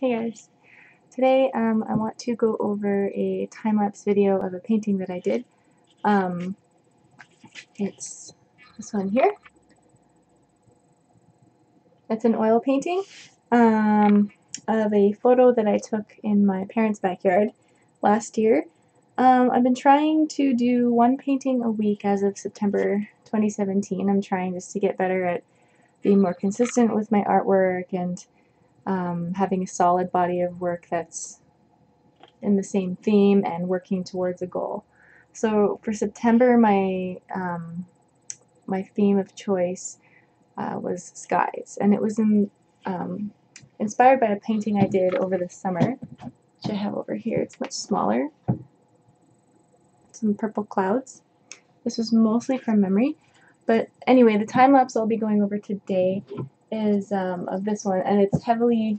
Hey guys! Today I want to go over a time-lapse video of a painting that I did. It's this one here. It's an oil painting of a photo that I took in my parents' backyard last year. I've been trying to do one painting a week as of September 2017. I'm trying just to get better at being more consistent with my artwork and having a solid body of work that's in the same theme and working towards a goal. So for September, my theme of choice was skies, and it was inspired by a painting I did over the summer, which I have over here. It's much smaller. Some purple clouds. This was mostly from memory, but anyway, the time lapse I'll be going over today is of this one, and it's heavily,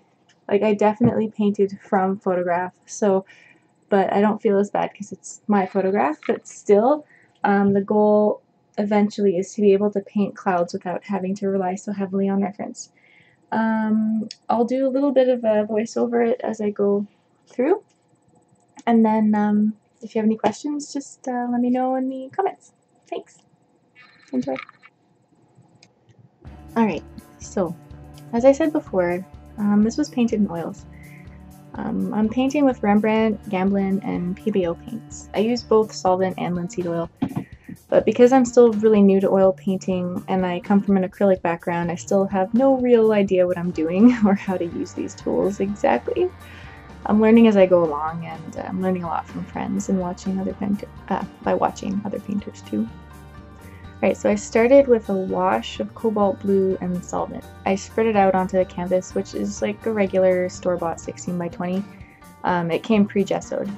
like, I definitely painted from photograph, so, but I don't feel as bad because it's my photograph. But still, the goal eventually is to be able to paint clouds without having to rely so heavily on reference. I'll do a little bit of a voice over it as I go through, and then if you have any questions, just let me know in the comments. Thanks. Enjoy. Alright. So, as I said before, this was painted in oils. I'm painting with Rembrandt, Gamblin, and Pebeo paints. I use both solvent and linseed oil, but because I'm still really new to oil painting and I come from an acrylic background, I still have no real idea what I'm doing or how to use these tools exactly. I'm learning as I go along, and I'm learning a lot from friends and watching other painters too. Alright, so I started with a wash of cobalt blue and solvent. I spread it out onto the canvas, which is like a regular store-bought 16x20. It came pre-gessoed.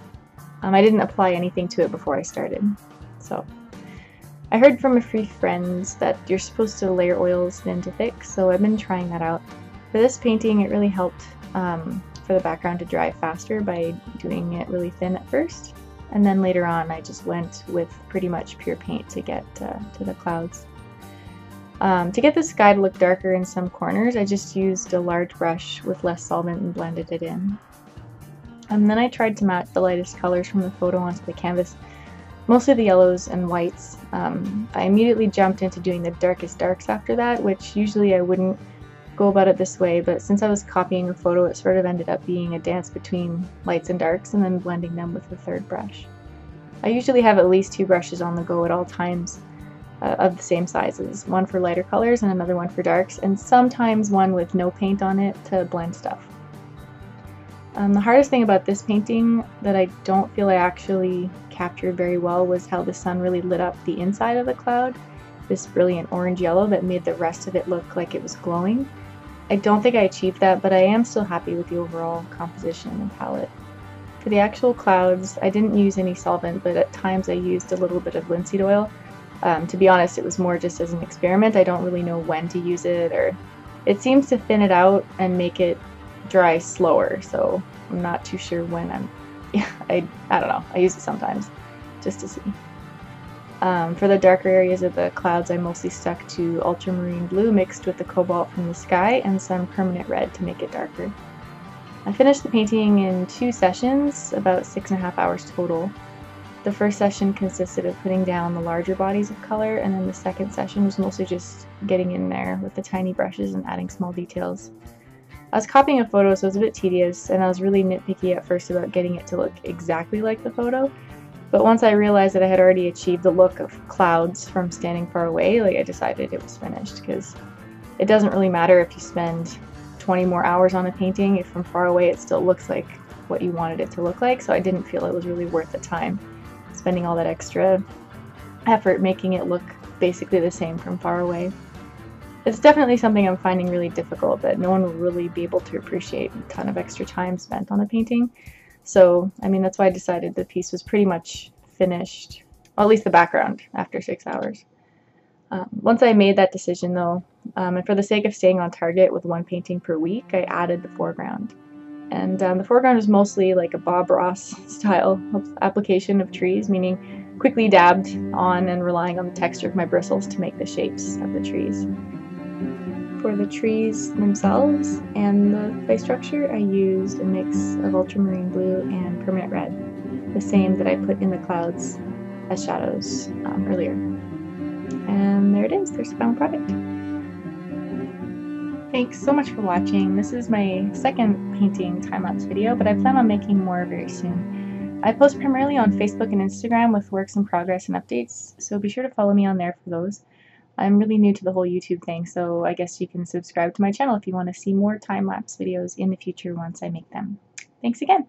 I didn't apply anything to it before I started. So, I heard from a few friends that you're supposed to layer oils thin to thick, so I've been trying that out. For this painting, it really helped for the background to dry faster by doing it really thin at first. And then later on, I just went with pretty much pure paint to get to the clouds. To get the sky to look darker in some corners, I just used a large brush with less solvent and blended it in. And then I tried to match the lightest colors from the photo onto the canvas, mostly the yellows and whites. I immediately jumped into doing the darkest darks after that, which usually I wouldn't go about it this way, but since I was copying a photo, it sort of ended up being a dance between lights and darks and then blending them with the third brush. I usually have at least two brushes on the go at all times of the same sizes, one for lighter colors and another one for darks, and sometimes one with no paint on it to blend stuff. The hardest thing about this painting that I don't feel I actually captured very well was how the sun really lit up the inside of the cloud, this brilliant orange yellow that made the rest of it look like it was glowing. I don't think I achieved that, but I am still happy with the overall composition and palette. For the actual clouds, I didn't use any solvent, but at times I used a little bit of linseed oil. To be honest, it was more just as an experiment. I don't really know when to use it, or it seems to thin it out and make it dry slower, so I'm not too sure when I'm... Yeah, I don't know. I use it sometimes, just to see. For the darker areas of the clouds, I mostly stuck to ultramarine blue mixed with the cobalt from the sky and some permanent red to make it darker. I finished the painting in two sessions, about 6.5 hours total. The first session consisted of putting down the larger bodies of color, and then the second session was mostly just getting in there with the tiny brushes and adding small details. I was copying a photo, so it was a bit tedious, and I was really nitpicky at first about getting it to look exactly like the photo. But once I realized that I had already achieved the look of clouds from standing far away, like, I decided it was finished, because it doesn't really matter if you spend 20 more hours on a painting, if from far away it still looks like what you wanted it to look like, so I didn't feel it was really worth the time spending all that extra effort making it look basically the same from far away. It's definitely something I'm finding really difficult, that no one will really be able to appreciate a ton of extra time spent on a painting. So, I mean, that's why I decided the piece was pretty much finished, well, at least the background, after 6 hours. Once I made that decision, though, and for the sake of staying on target with one painting per week, I added the foreground. And the foreground was mostly like a Bob Ross-style application of trees, meaning quickly dabbed on and relying on the texture of my bristles to make the shapes of the trees. For the trees themselves and the clay structure, I used a mix of ultramarine blue and permanent red, the same that I put in the clouds as shadows earlier. And there it is, there's the final product. Thanks so much for watching. This is my second painting time-lapse video, but I plan on making more very soon. I post primarily on Facebook and Instagram with works in progress and updates, so be sure to follow me on there for those. I'm really new to the whole YouTube thing, so I guess you can subscribe to my channel if you want to see more time-lapse videos in the future once I make them. Thanks again!